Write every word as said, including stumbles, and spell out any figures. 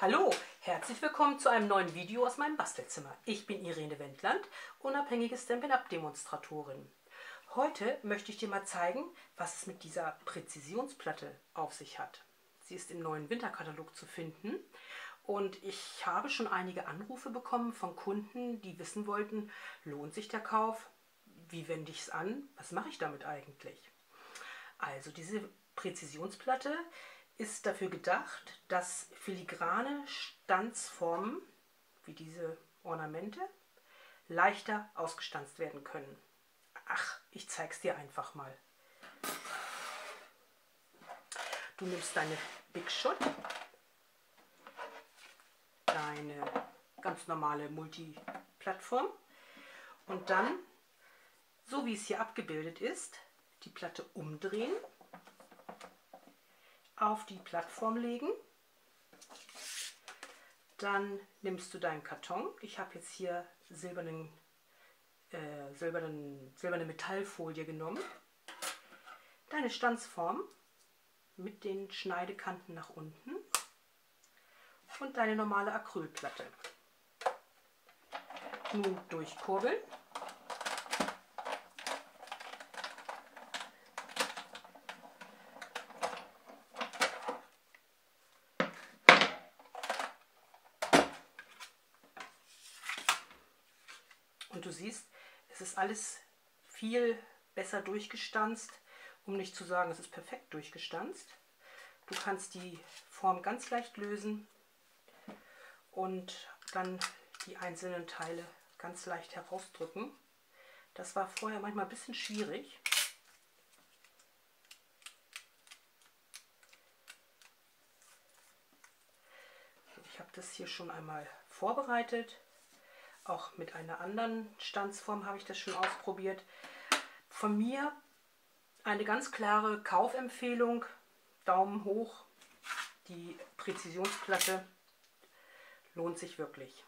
Hallo, herzlich willkommen zu einem neuen Video aus meinem Bastelzimmer. Ich bin Irene Wendland, unabhängige Stampin' Up! Demonstratorin. Heute möchte ich dir mal zeigen, was es mit dieser Präzisionsplatte auf sich hat. Sie ist im neuen Winterkatalog zu finden und ich habe schon einige Anrufe bekommen von Kunden, die wissen wollten, lohnt sich der Kauf? Wie wende ich es an? Was mache ich damit eigentlich? Also diese Präzisionsplatte ist dafür gedacht, dass filigrane Stanzformen, wie diese Ornamente, leichter ausgestanzt werden können. Ach, ich zeig's dir einfach mal. Du nimmst deine Big Shot, deine ganz normale Multiplattform und dann, so wie es hier abgebildet ist, die Platte umdrehen, auf die Plattform legen, dann nimmst du deinen Karton. Ich habe jetzt hier silbernen, äh, silbernen, silberne Metallfolie genommen, deine Stanzform mit den Schneidekanten nach unten und deine normale Acrylplatte. Nun durchkurbeln. Und du siehst, es ist alles viel besser durchgestanzt, um nicht zu sagen, es ist perfekt durchgestanzt. Du kannst die Form ganz leicht lösen und dann die einzelnen Teile ganz leicht herausdrücken. Das war vorher manchmal ein bisschen schwierig. Ich habe das hier schon einmal vorbereitet. Auch mit einer anderen Stanzform habe ich das schon ausprobiert. Von mir eine ganz klare Kaufempfehlung. Daumen hoch. Die Präzisionsplatte lohnt sich wirklich.